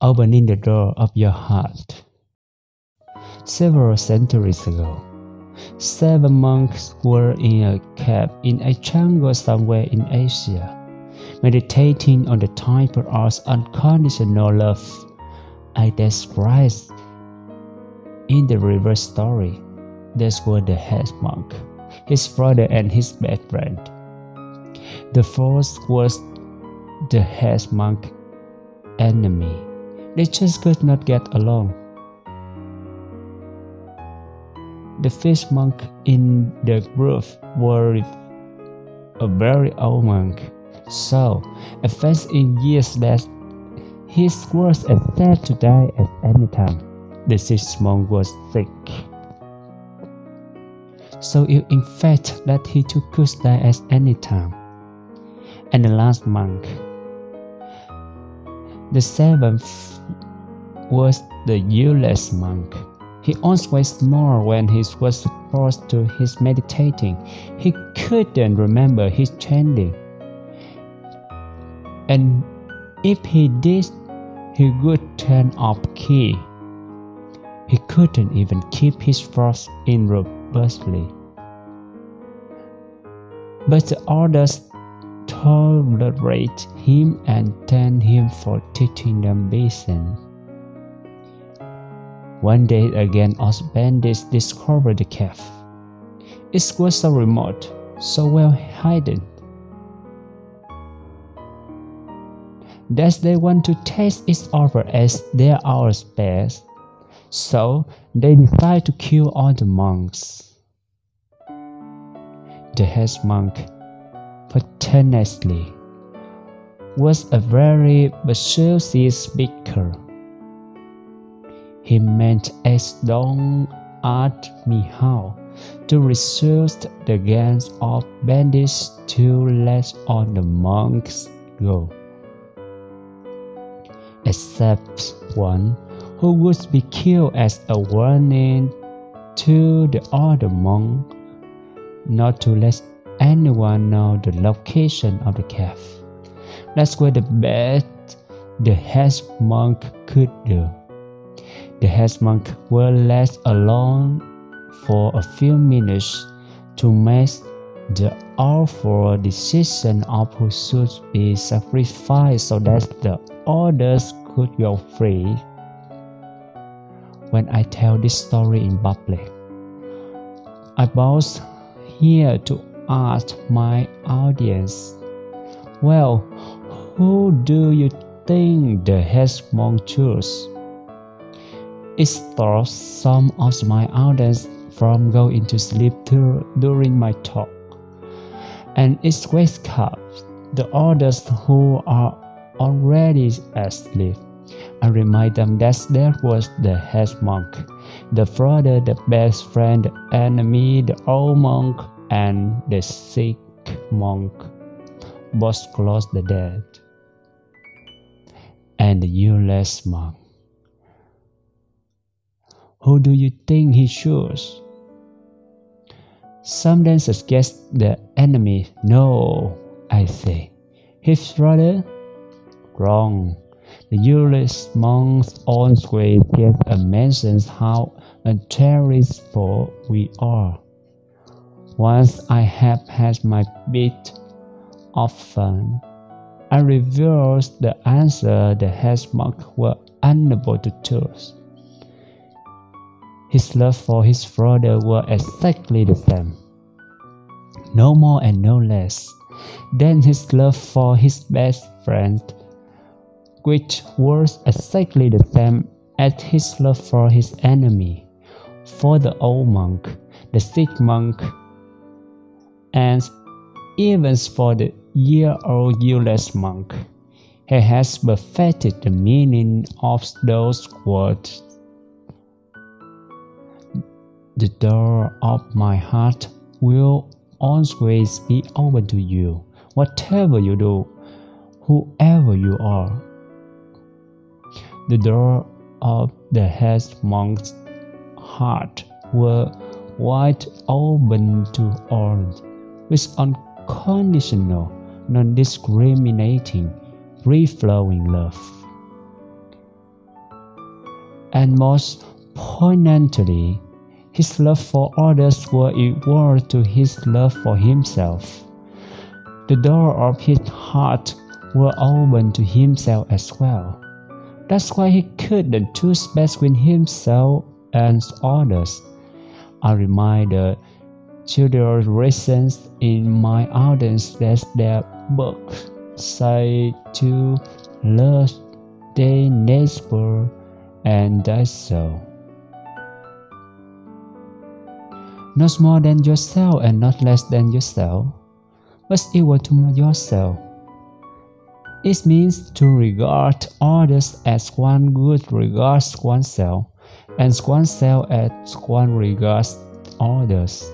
opening the door of your heart. Several centuries ago, 7 monks were in a cave in a jungle somewhere in Asia, meditating on the type of God's unconditional love I described in the reverse story. These were the head monk, his brother, and his best friend. The fourth was the head monk's enemy. They just could not get along. The fifth monk in the group was a very old monk, so advanced in years that he was expected to die at any time. The sixth monk was sick, so ill in fact that he too could die at any time. And the last monk, the seventh, was the useless monk. He always snored when he was supposed to. His meditating, he couldn't remember his chanting, and if he did, he would turn off key. He couldn't even keep his thoughts in robustly. But the others tolerated him and thanked him for teaching them patience. One day again, old bandits discovered the cave. It was so remote, so well hidden, that they want to test it over as their hour space. So they decide to kill all the monks. The head monk, paternally, was a very persuasive speaker. He meant as long at me how to resist the gangs of bandits to let all the monks go, except one who would be killed as a warning to the other monks not to let anyone know the location of the cave. That's where the best the head monk could do. The head monk was left alone for a few minutes to make the awful decision of who should be sacrificed so that the others could go free. When I tell this story in public, I was here to ask my audience, well, who do you think the head monk chose? It stops some of my audience from going to sleep during my talk, and it wakes up the others who are already asleep. I remind them that there was the head monk, the brother, the best friend, the enemy, the old monk, and the sick monk, both close the dead, and the useless monk. Who do you think he chose? Some then suggest the enemy. No, I say. His brother? Wrong. The useless monk's own way mentions how uncharitable we are. Once I have had my bit of fun, I reversed the answer the head monk were unable to choose. His love for his brother were exactly the same, no more and no less than his love for his best friend, which was exactly the same as his love for his enemy, for the old monk, the sick monk, and even for the year-old useless monk. He has perfected the meaning of those words. The door of my heart will always be open to you, whatever you do, whoever you are. The door of the head monk's heart were wide open to all, with unconditional, non-discriminating, free-flowing love. and most poignantly, his love for others was equal to his love for himself. The door of his heart was open to himself as well. That's why he couldn't choose between himself and others. I remind the children's reasons in my audience that their book say to love their neighbor and thyself. Not more than yourself and not less than yourself, but equal to yourself. It means to regard others as one would regard oneself, and oneself as one regards others.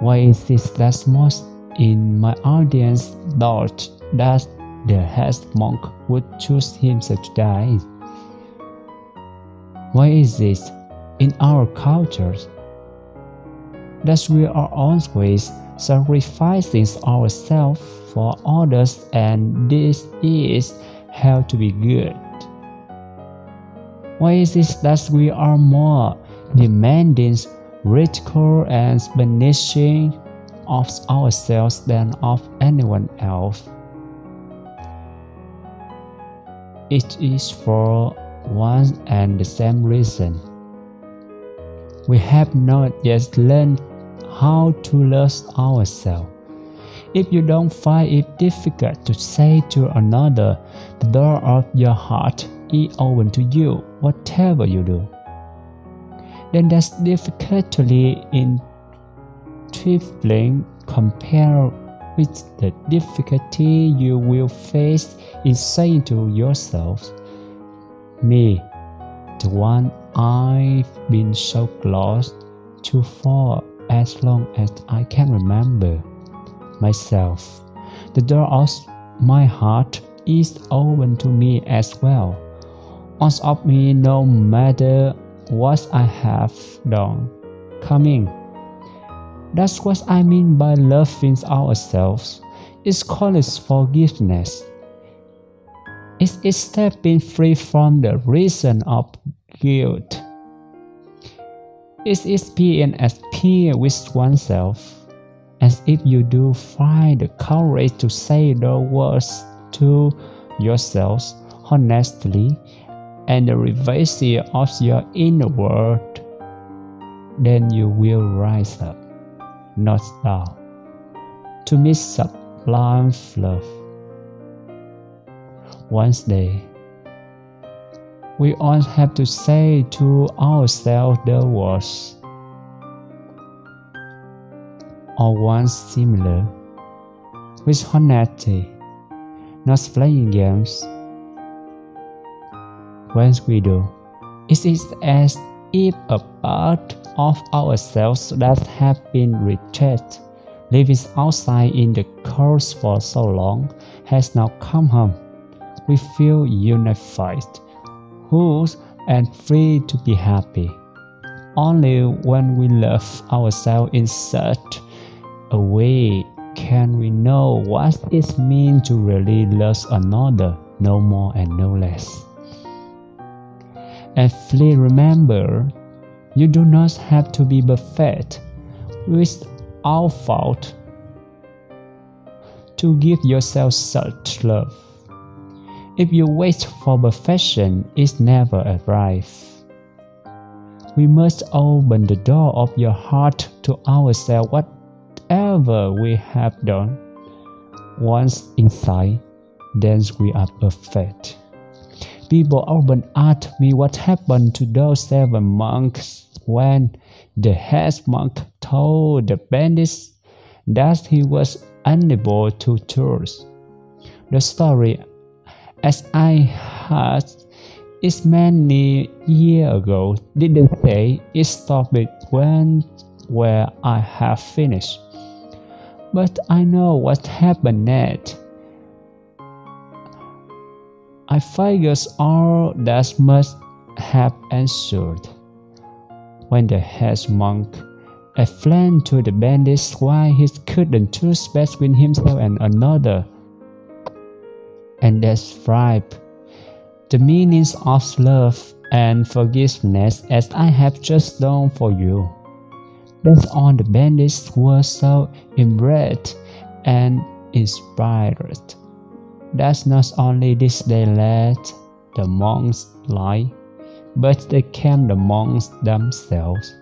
Why is it that most in my audience thought that the head monk would choose himself to die? Why is it in our cultures that we are always sacrificing ourselves for others, and this is how to be good? Why is it that we are more demanding, critical, and punishing of ourselves than of anyone else? It is for one and the same reason. We have not yet learned how to love ourselves. If you don't find it difficult to say to another, the door of your heart is open to you, whatever you do, then that's difficulty in trifling compared with the difficulty you will face in saying to yourself, me, the one I've been so close to for as long as I can remember, myself, the door of my heart is open to me as well. All of me, no matter what I have done, coming. That's what I mean by loving ourselves. It's called forgiveness. It's stepping free from the reason of guilt. It's being at peace with oneself. As if you do find the courage to say those words to yourselves honestly and the revealing of your inner world, then you will rise up, not down, to meet sublime love. One day, we all have to say to ourselves the words, or one similar, with honesty, not playing games. When we do, it is as if a part of ourselves that have been rejected, living outside in the course for so long, has now come home. We feel unified, whole, and free to be happy. Only when we love ourselves in such a way can we know what it means to really love another, no more and no less. And please remember, you do not have to be perfect, without fault, to give yourself such love. If you wait for perfection, it never arrives. We must open the door of your heart to ourselves, whatever we have done. Once inside, then we are perfect. People often ask me what happened to those 7 monks when the head monk told the bandits that he was unable to tours. The story, as I heard, is many years ago, didn't say it stopped when where I have finished. But I know what happened next. I figured all that must have ensued. When the head monk explained to the bandits why he couldn't choose between himself and another, and that's right, the meanings of love and forgiveness as I have just done for you. Based on the Buddhist words so embraced and inspired, that not only did they led the monks' life, but they became the monks themselves.